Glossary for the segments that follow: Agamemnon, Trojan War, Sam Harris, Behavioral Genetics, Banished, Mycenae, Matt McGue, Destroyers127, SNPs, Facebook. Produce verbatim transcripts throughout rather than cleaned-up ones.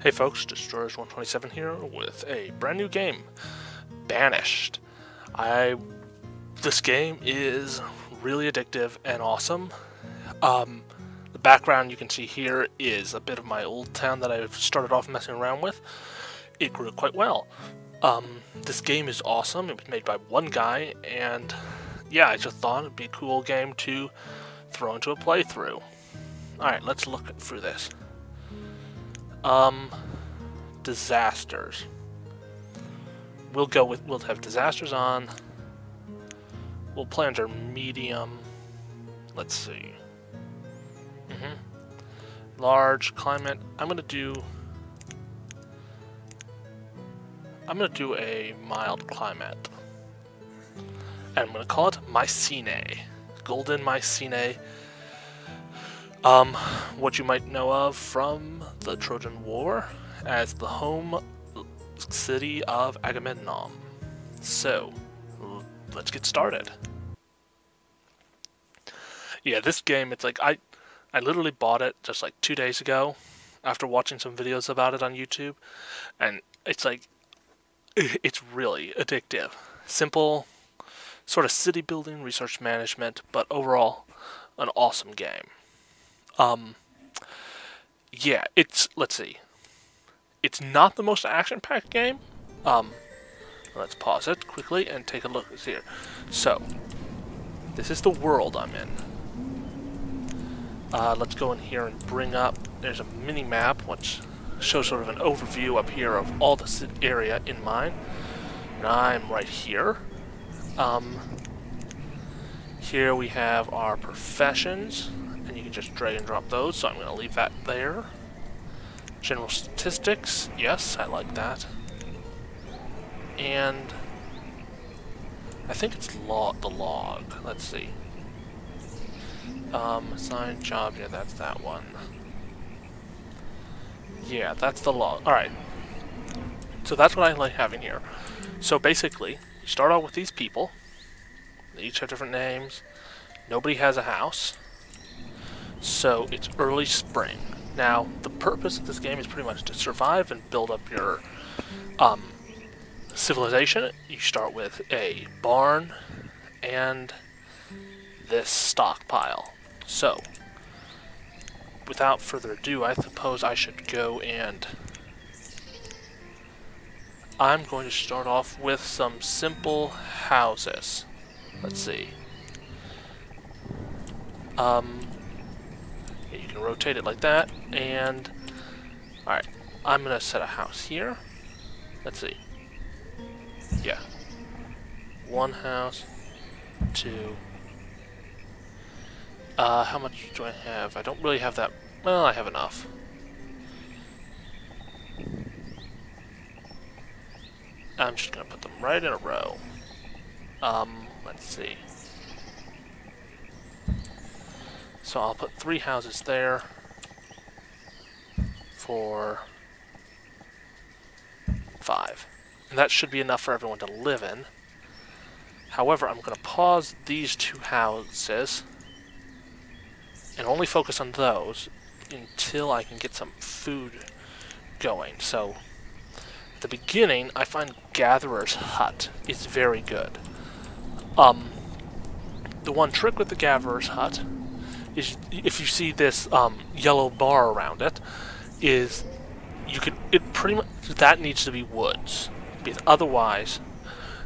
Hey folks, Destroyers one twenty-seven here with a brand new game, Banished. I this game is really addictive and awesome. Um, the background you can see here is a bit of my old town that I've started off messing around with. It grew quite well. Um, this game is awesome. It was made by one guy, and yeah, I just thought it'd be a cool game to throw into a playthrough. All right, let's look through this. Um, disasters. We'll go with, we'll have disasters on. We'll plans our medium. Let's see. Mm-hmm. Large, climate. I'm going to do, I'm going to do a mild climate. And I'm going to call it Mycenae. Golden Mycenae. Um, what you might know of from the Trojan War as the home city of Agamemnon. So, let's get started. Yeah, this game, it's like, I, I literally bought it just like two days ago after watching some videos about it on YouTube. And it's like, it's really addictive. Simple, sort of city building, research management, but overall, an awesome game. Um, yeah, it's, let's see, it's not the most action-packed game. Um, let's pause it quickly and take a look here. So, this is the world I'm in. Uh, let's go in here and bring up, there's a mini-map, which shows sort of an overview up here of all the area in mine. And I'm right here. Um, here we have our professions. And you can just drag and drop those, so I'm going to leave that there. General statistics, yes, I like that. And I think it's log, the log. Let's see. Um, assigned job, yeah, that's that one. Yeah, that's the log. All right. So that's what I like having here. So basically, you start out with these people. They each have different names. Nobody has a house. So it's early spring. Now, the purpose of this game is pretty much to survive and build up your um, civilization. You start with a barn and this stockpile. So, without further ado, I suppose I should go and... I'm going to start off with some simple houses. Let's see. Um... You can rotate it like that, and alright, I'm gonna set a house here. Let's see. Yeah. One house, two. Uh, how much do I have? I don't really have that. Well, I have enough. I'm just gonna put them right in a row. Um, let's see. So I'll put three houses there for five. And that should be enough for everyone to live in. However, I'm going to pause these two houses and only focus on those until I can get some food going. So at the beginning, I find Gatherer's Hut is very good. Um, the one trick with the Gatherer's Hut, if you see this um, yellow bar around it, is you could it pretty much that needs to be woods, because otherwise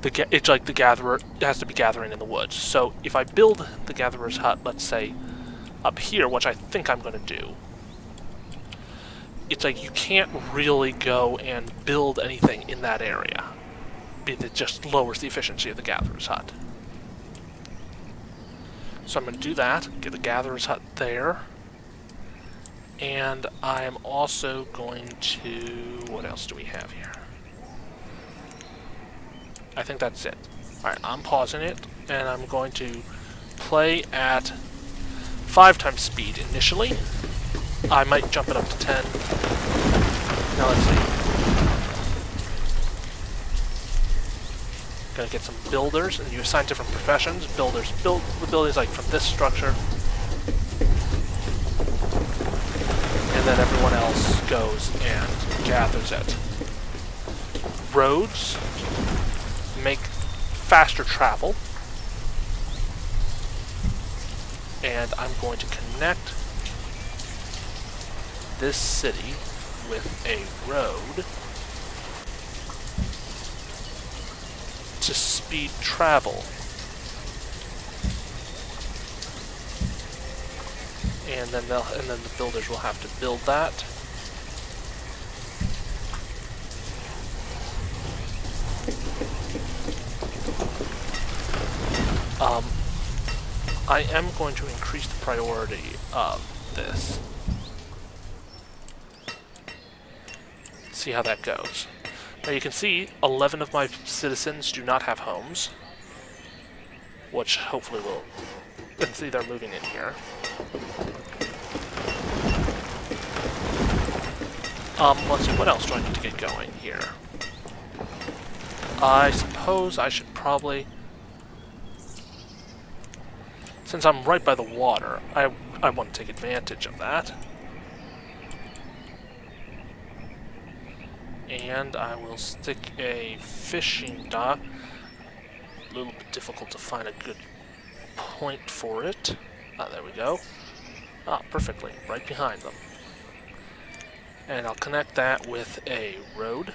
the it's like the gatherer has to be gathering in the woods. So if I build the gatherer's hut, let's say up here, which I think I'm going to do, it's like you can't really go and build anything in that area, because it just lowers the efficiency of the gatherer's hut. So I'm going to do that, get the Gatherer's Hut there, and I'm also going to, what else do we have here? I think that's it. Alright, I'm pausing it, and I'm going to play at five times speed initially. I might jump it up to ten. Now let's see. Gonna get some builders, and you assign different professions. Builders build the buildings like from this structure, and then everyone else goes and gathers it. Roads make faster travel. And I'm going to connect this city with a road to speed travel. And then they'll, and then the builders will have to build that. Um, I am going to increase the priority of this. See how that goes. Now you can see eleven of my citizens do not have homes, which hopefully will. You can see they're moving in here. Um, let's see, what else do I need to get going here? I suppose I should probably... Since I'm right by the water, I, I want to take advantage of that. And I will stick a fishing dock. A little bit difficult to find a good point for it. Ah, there we go. Ah, perfectly, right behind them. And I'll connect that with a road.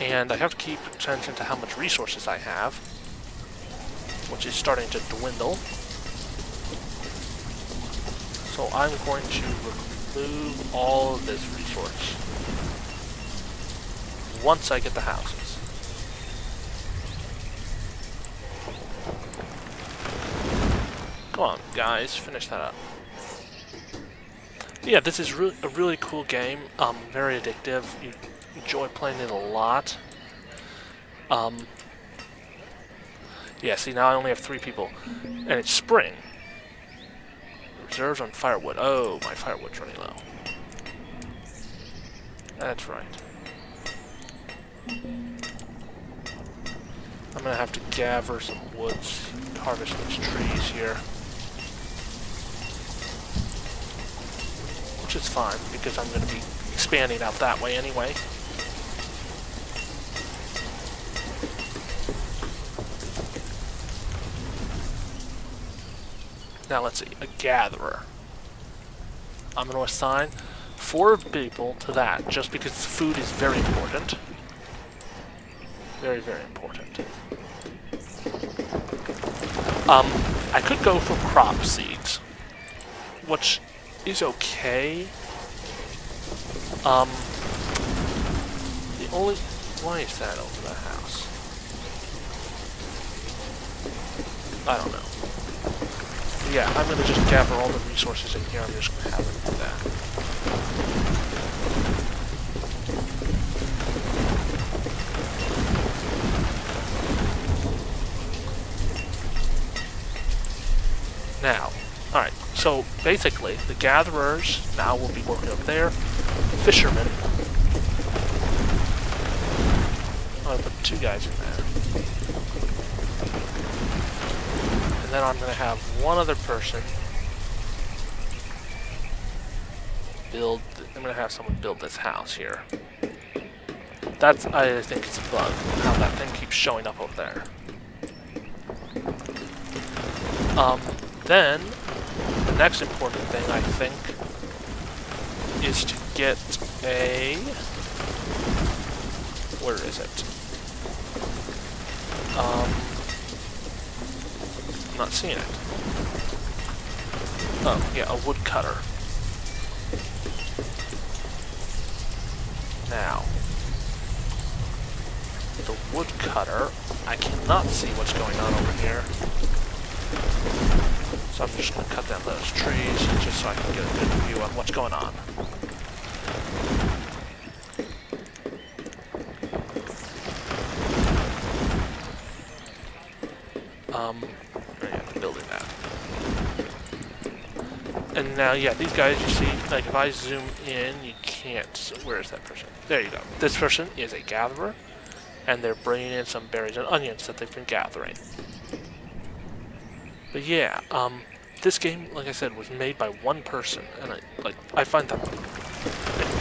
And I have to keep attention to how much resources I have, which is starting to dwindle. So I'm going to remove all of this resource once I get the houses. Come on, guys, finish that up. Yeah, this is re- a really cool game. Um, very addictive. You enjoy playing it a lot. Um, yeah, see, now I only have three people. And it's spring. Reserves on firewood. Oh, my firewood's running low. That's right. I'm gonna have to gather some woods, harvest those trees here. Which is fine, because I'm gonna be expanding out that way anyway. Now let's see, a gatherer. I'm gonna assign four people to that, just because food is very important. Very, very important. Um, I could go for crop seeds, which is okay. Um, the only... Why is that over the house? I don't know. Yeah, I'm going to just gather all the resources in here. I'm just going to have it do that. Now, alright, so basically, the gatherers now will be working over there. Fishermen. I'm going to put two guys in there. And then I'm going to have one other person build... I'm going to have someone build this house here. That's, I think it's a bug, how that thing keeps showing up over there. Um... Then, the next important thing, I think, is to get a... Where is it? Um, I'm not seeing it. Oh, yeah, a woodcutter. Now, the woodcutter, I cannot see what's going on over here. So I'm just going to cut down those trees, just so I can get a good view on what's going on. Um, yeah, building that. And now, yeah, these guys, you see, like, if I zoom in, you can't... So where is that person? There you go. This person is a gatherer, and they're bringing in some berries and onions that they've been gathering. But yeah, um, this game, like I said, was made by one person, and I like I find that like,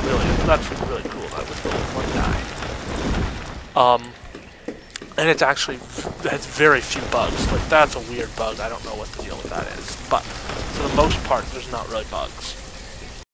really that's really cool. That was really one guy. Um, and it's actually has very few bugs. Like that's a weird bug. I don't know what the deal with that is. But for the most part, there's not really bugs.